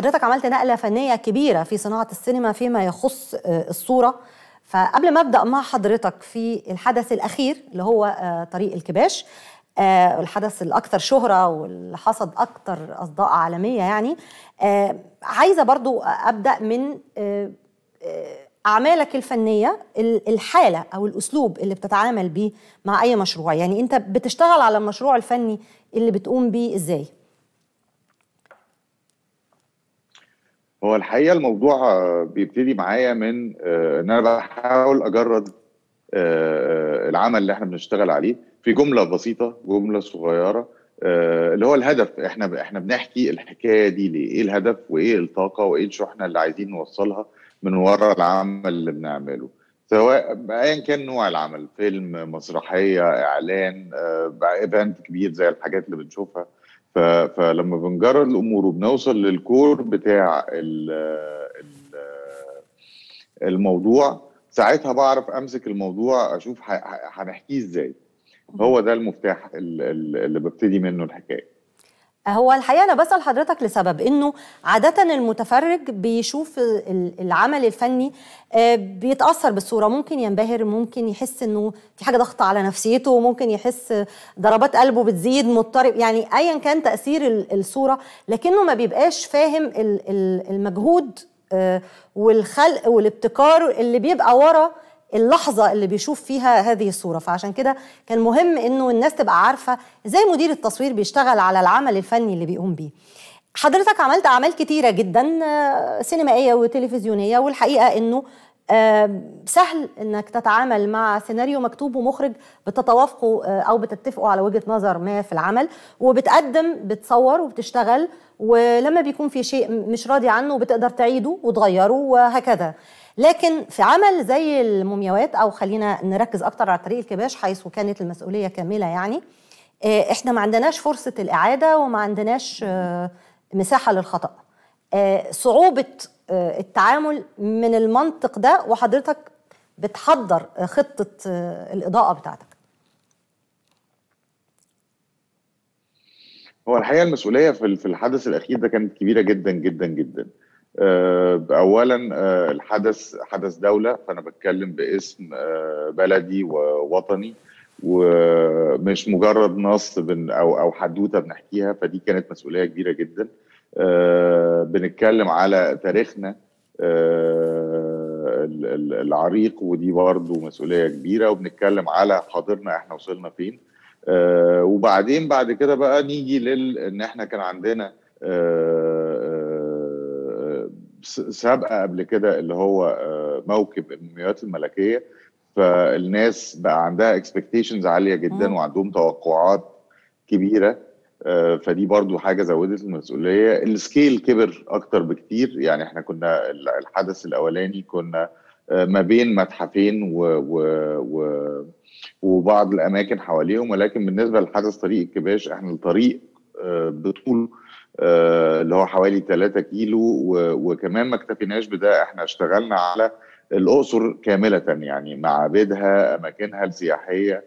حضرتك عملت نقلة فنية كبيرة في صناعة السينما فيما يخص الصورة. فقبل ما أبدأ مع حضرتك في الحدث الأخير اللي هو طريق الكباش، الحدث الأكثر شهرة واللي حصد أكثر أصداء عالمية، يعني عايزة برضو أبدأ من أعمالك الفنية، الحالة أو الأسلوب اللي بتتعامل بيه مع أي مشروع. يعني أنت بتشتغل على المشروع الفني اللي بتقوم بيه إزاي؟ هو الحقيقة الموضوع بيبتدي معايا من إن أنا بحاول أجرد العمل اللي إحنا بنشتغل عليه في جملة بسيطة، جملة صغيرة، اللي هو الهدف. إحنا بنحكي الحكاية دي ليه؟ إيه الهدف وإيه الطاقة وإيه الشحنة اللي عايزين نوصلها من وراء العمل اللي بنعمله، سواء أيا كان نوع العمل، فيلم، مسرحية، إعلان، إيفنت كبير زي الحاجات اللي بنشوفها. فلما بنجرد الامور وبنوصل للكور بتاع الموضوع، ساعتها بعرف امسك الموضوع اشوف هنحكيه ازاي. هو ده المفتاح اللي ببتدي منه الحكايه. هو الحقيقه انا بسال حضرتك لسبب، انه عاده المتفرج بيشوف العمل الفني بيتاثر بالصوره، ممكن ينبهر، ممكن يحس انه في حاجه ضغط على نفسيته، ممكن يحس ضربات قلبه بتزيد، مضطرب، يعني ايا كان تاثير الصوره، لكنه ما بيبقاش فاهم المجهود والخلق والابتكار اللي بيبقى ورا اللحظة اللي بيشوف فيها هذه الصورة. فعشان كده كان مهم انه الناس تبقى عارفة ازاي مدير التصوير بيشتغل على العمل الفني اللي بيقوم بيه. حضرتك عملت اعمال كتيرة جدا سينمائية وتلفزيونية، والحقيقة انه سهل انك تتعامل مع سيناريو مكتوب ومخرج بتتوافقوا او بتتفقوا على وجهة نظر ما في العمل، وبتقدم، بتصور وبتشتغل، ولما بيكون في شيء مش راضي عنه بتقدر تعيده وتغيره وهكذا. لكن في عمل زي المومياوات، او خلينا نركز اكتر على طريق الكباش حيث كانت المسؤوليه كامله، يعني احنا ما عندناش فرصه الاعاده وما عندناش مساحه للخطا. صعوبه التعامل من المنطق ده وحضرتك بتحضر خطه الاضاءه بتاعتك. هو الحقيقه المسؤوليه في الحدث الاخير ده كانت كبيره جدا جدا جدا. أولا الحدث حدث دولة، فأنا بتكلم باسم بلدي ووطني، ومش مجرد نص أو حدوتة بنحكيها، فدي كانت مسؤولية كبيرة جدا. بنتكلم على تاريخنا العريق، ودي برضو مسؤولية كبيرة، وبنتكلم على حاضرنا، احنا وصلنا فين. وبعدين بعد كده بقى نيجي إن احنا كان عندنا سابقه قبل كده اللي هو موكب المومياوات الملكية، فالناس بقى عندها اكسبكتيشنز عالية جدا وعندهم توقعات كبيرة، فدي برضو حاجة زودت المسؤولية. السكيل كبر أكتر بكتير، يعني احنا كنا الحدث الأولاني كنا ما بين متحفين وبعض الأماكن حواليهم، ولكن بالنسبة للحدث طريق الكباش احنا الطريق بطوله اللي هو حوالي 3 كيلو، وكمان ما اكتفيناش بده، احنا اشتغلنا على الأقصر كاملة، يعني معابدها، أماكنها السياحية،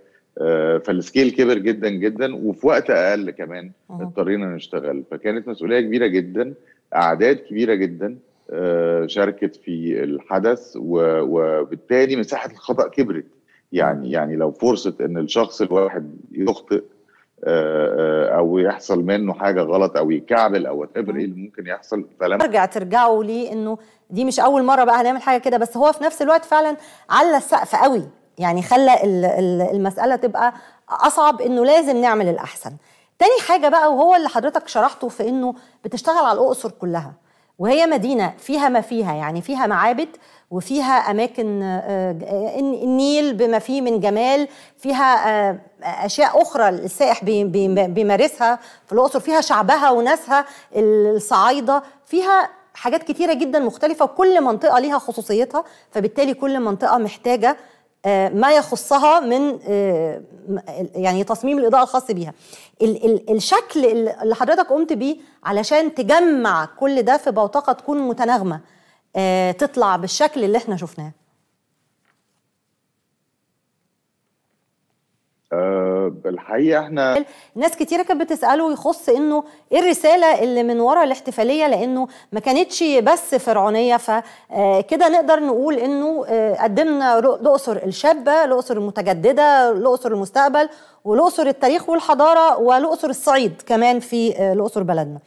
فالسكيل كبر جدا جدا، وفي وقت أقل كمان اضطرينا نشتغل. فكانت مسؤولية كبيرة جدا، أعداد كبيرة جدا شاركت في الحدث، وبالتالي مساحة الخطأ كبرت. يعني لو فرصة إن الشخص الواحد يخطئ او يحصل منه حاجه غلط او يكعبل او وات ايفر، ايه اللي ممكن يحصل، ترجعوا ليه انه دي مش اول مره بقى هنعمل حاجه كده. بس هو في نفس الوقت فعلا على السقف قوي، يعني خلى المساله تبقى اصعب، انه لازم نعمل الاحسن. تاني حاجه بقى، وهو اللي حضرتك شرحته، في انه بتشتغل على الاقصر كلها، وهي مدينه فيها ما فيها، يعني فيها معابد وفيها أماكن، النيل بما فيه من جمال، فيها أشياء أخرى السائح بيمارسها في الأقصر، فيها شعبها وناسها الصعايدة، فيها حاجات كتيرة جدا مختلفة، وكل منطقة ليها خصوصيتها، فبالتالي كل منطقة محتاجة ما يخصها من يعني تصميم الإضاءة الخاص بيها. الشكل اللي حضرتك قمت بيه علشان تجمع كل ده في بوتقة تكون متناغمة تطلع بالشكل اللي احنا شفناه. الحقيقه احنا ناس كتيره كانت بتساله يخص انه ايه الرساله اللي من ورا الاحتفاليه، لانه ما كانتش بس فرعونيه. فكده نقدر نقول انه قدمنا الاقصر الشابه، الاقصر المتجدده، الاقصر المستقبل، والاقصر التاريخ والحضاره، والاقصر الصعيد كمان في الاقصر بلدنا.